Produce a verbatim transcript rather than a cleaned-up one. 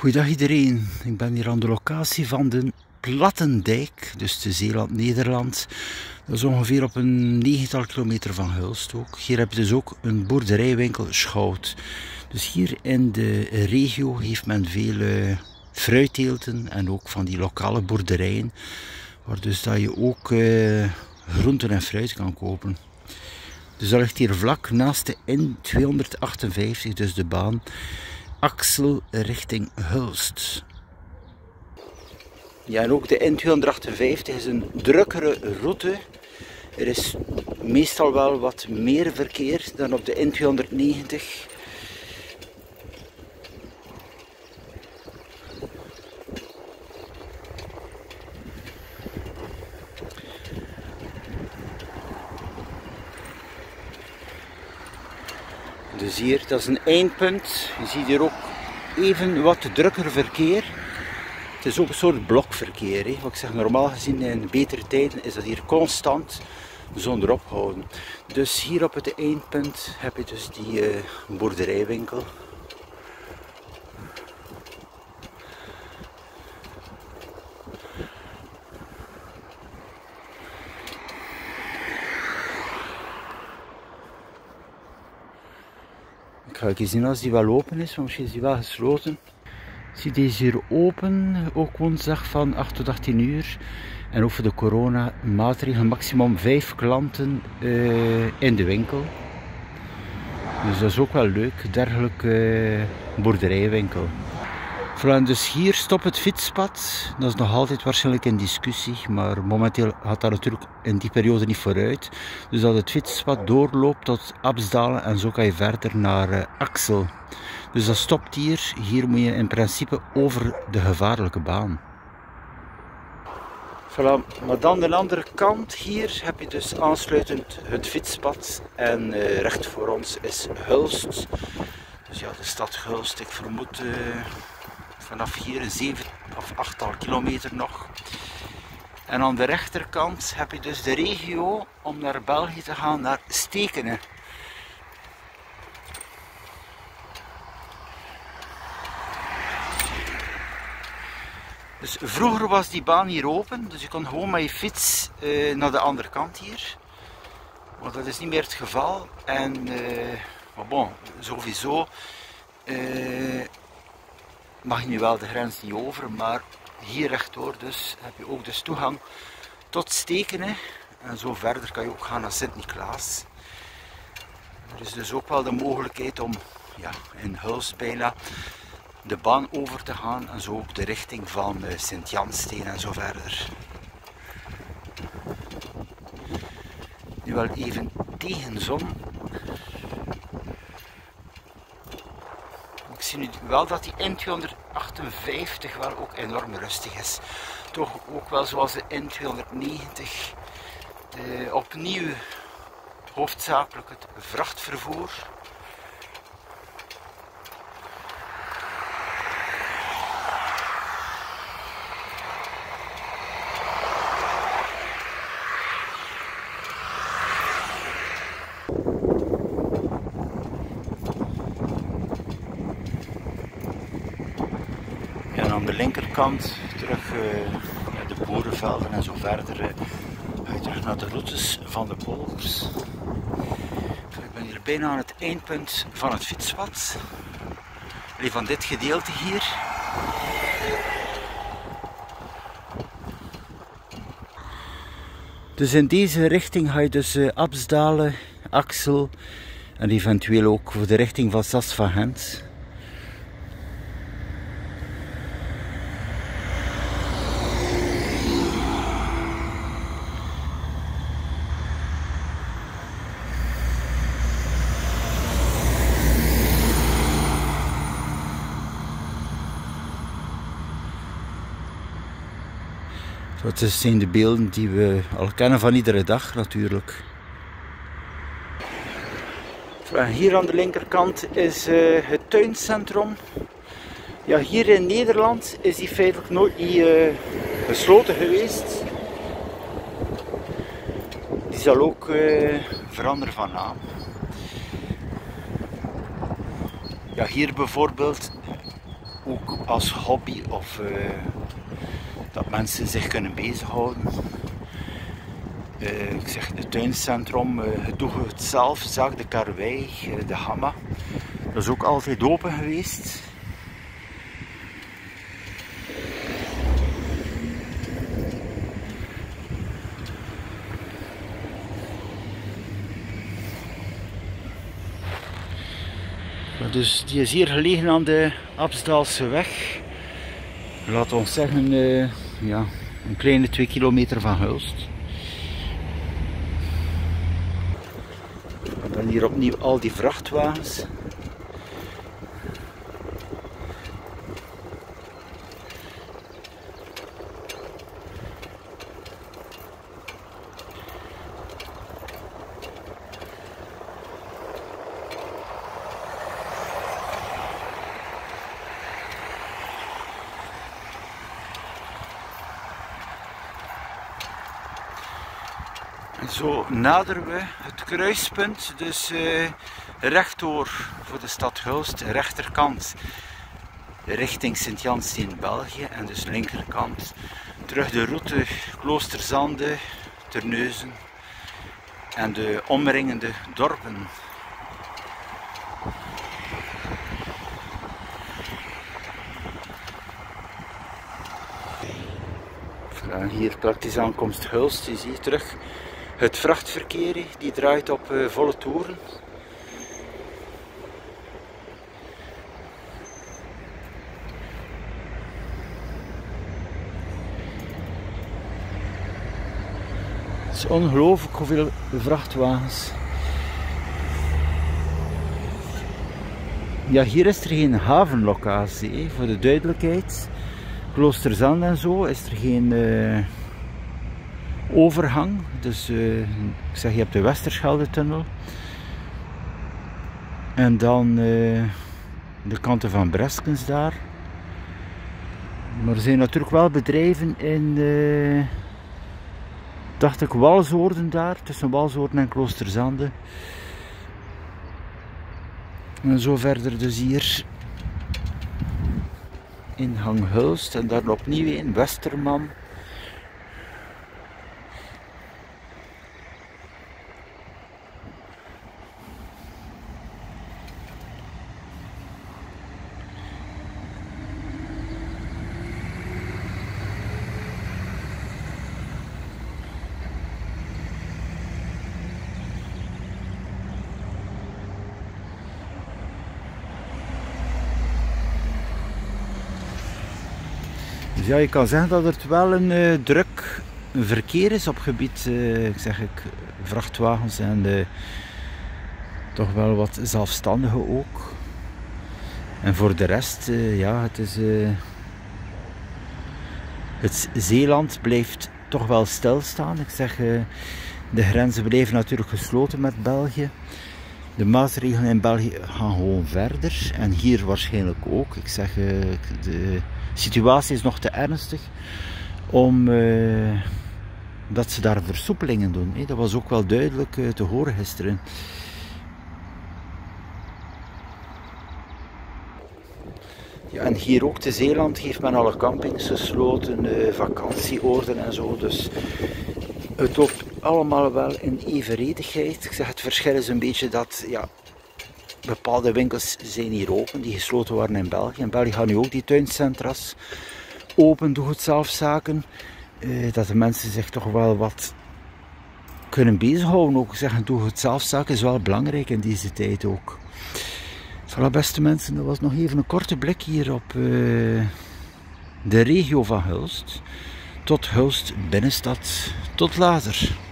Goeiedag iedereen, ik ben hier aan de locatie van de Plattendijk, dus de Zeeland-Nederland. Dat is ongeveer op een negental kilometer van Hulst ook. Hier heb je dus ook een boerderijwinkel Schout. Dus hier in de regio heeft men veel uh, fruitteelten en ook van die lokale boerderijen, waar dus dat je ook uh, groenten en fruit kan kopen. Dus dat ligt hier vlak naast de N tweehonderdachtenvijftig, dus de baan Axel richting Hulst. Ja, en ook de N tweehonderdachtenvijftig is een drukkere route. Er is meestal wel wat meer verkeer dan op de N tweehonderdnegentig. Dus hier, dat is een eindpunt. Je ziet hier ook even wat drukker verkeer. Het is ook een soort blokverkeer. Hè. Wat ik zeg, normaal gezien in betere tijden is dat hier constant zonder ophouden. Dus hier op het eindpunt heb je dus die uh, boerderijwinkel. Ga ik eens zien als die wel open is, want misschien is die wel gesloten. Ik zie deze hier open, ook woensdag van acht tot achttien uur. En ook voor de coronamaatregelen maximum vijf klanten uh, in de winkel. Dus dat is ook wel leuk, dergelijke uh, boerderijwinkel. Voilà, dus hier stopt het fietspad. Dat is nog altijd waarschijnlijk in discussie, maar momenteel gaat dat natuurlijk in die periode niet vooruit. Dus dat het fietspad doorloopt tot Absdalen en zo kan je verder naar uh, Axel. Dus dat stopt hier. Hier moet je in principe over de gevaarlijke baan. Voilà, maar dan de andere kant. Hier heb je dus aansluitend het fietspad en uh, recht voor ons is Hulst. Dus ja, de stad Hulst, ik vermoed... Uh, Vanaf hier een zeven of achttal kilometer nog. En aan de rechterkant heb je dus de regio om naar België te gaan, naar Stekene. Dus vroeger was die baan hier open, dus je kon gewoon met je fiets uh, naar de andere kant hier. Maar dat is niet meer het geval. En, uh, maar bon, sowieso... Uh, mag je nu wel de grens niet over, maar hier rechtdoor dus heb je ook dus toegang tot Stekene. En zo verder kan je ook gaan naar Sint-Niklaas. Er is dus ook wel de mogelijkheid om ja, in Hulst bijna de baan over te gaan. En zo ook de richting van Sint-Jansteen en zo verder. Nu wel even tegen zon. Ik zie nu wel dat die N tweehonderdachtenvijftig wel ook enorm rustig is. Toch ook wel zoals de N tweehonderdnegentig. De opnieuw hoofdzakelijk het vrachtvervoer. Linkerkant terug naar uh, de boerenvelden en zo verder, uh, terug naar de routes van de polers. Ik ben hier bijna aan het eindpunt van het fietspad, alleen van dit gedeelte hier. Dus in deze richting ga je dus uh, Absdalen, Axel en eventueel ook voor de richting van Sas van Hens. Dat zijn de beelden die we al kennen van iedere dag natuurlijk. Hier aan de linkerkant is uh, het tuincentrum. Ja, hier in Nederland is die feitelijk nooit uh, gesloten geweest. Die zal ook uh, veranderen van naam. Ja, hier bijvoorbeeld ook als hobby of uh, dat mensen zich kunnen bezighouden. Uh, ik zeg het tuincentrum, uh, het doe het zelf, zaak de Karwei, uh, de Hamma. Dat is ook altijd open geweest. Dus die is hier gelegen aan de Absdaleseweg. Laten we zeggen, uh, ja, een kleine twee kilometer van Hulst. En dan hier opnieuw al die vrachtwagens. Zo naderen we het kruispunt, dus eh, rechtdoor voor de stad Hulst, rechterkant richting Sint-Jansteen, België, en dus linkerkant terug de route Kloosterzande, Terneuzen en de omringende dorpen. Voilà, hier praktisch aankomst Hulst, je ziet terug. Het vrachtverkeer die draait op uh, volle toeren. Het is ongelooflijk hoeveel vrachtwagens. Ja, hier is er geen havenlocatie, voor de duidelijkheid. Kloosterzand en zo is er geen... Uh, overhang, dus uh, ik zeg, je hebt de Westerschelde-tunnel en dan uh, de kanten van Breskens daar, maar er zijn natuurlijk wel bedrijven in uh, dacht ik Walsoorden daar, tussen Walsoorden en Kloosterzande en zo verder. Dus hier ingang Hulst en daar opnieuw in Westerman. Ja, je kan zeggen dat het wel een uh, druk verkeer is op gebied, uh, ik zeg ik, vrachtwagens en uh, toch wel wat zelfstandigen ook. En voor de rest, uh, ja, het is... Uh, het Zeeland blijft toch wel stilstaan. Ik zeg, uh, de grenzen blijven natuurlijk gesloten met België. De maatregelen in België gaan gewoon verder en hier waarschijnlijk ook. Ik zeg, de situatie is nog te ernstig om uh, dat ze daar versoepelingen doen. Dat was ook wel duidelijk te horen gisteren. Ja, en hier ook te Zeeland heeft men alle campings gesloten, vakantieoorden en zo. Dus het loopt allemaal wel in evenredigheid. Ik zeg, het verschil is een beetje dat, ja, bepaalde winkels zijn hier open die gesloten waren in België. In België gaan nu ook die tuincentra's open, doe het zelf zaken. Eh, dat de mensen zich toch wel wat kunnen bezighouden. Ook zeggen, doe het zelf zaken is wel belangrijk in deze tijd ook. Voilà, beste mensen, dat was nog even een korte blik hier op eh, de regio van Hulst. Tot Hulst binnenstad. Tot later.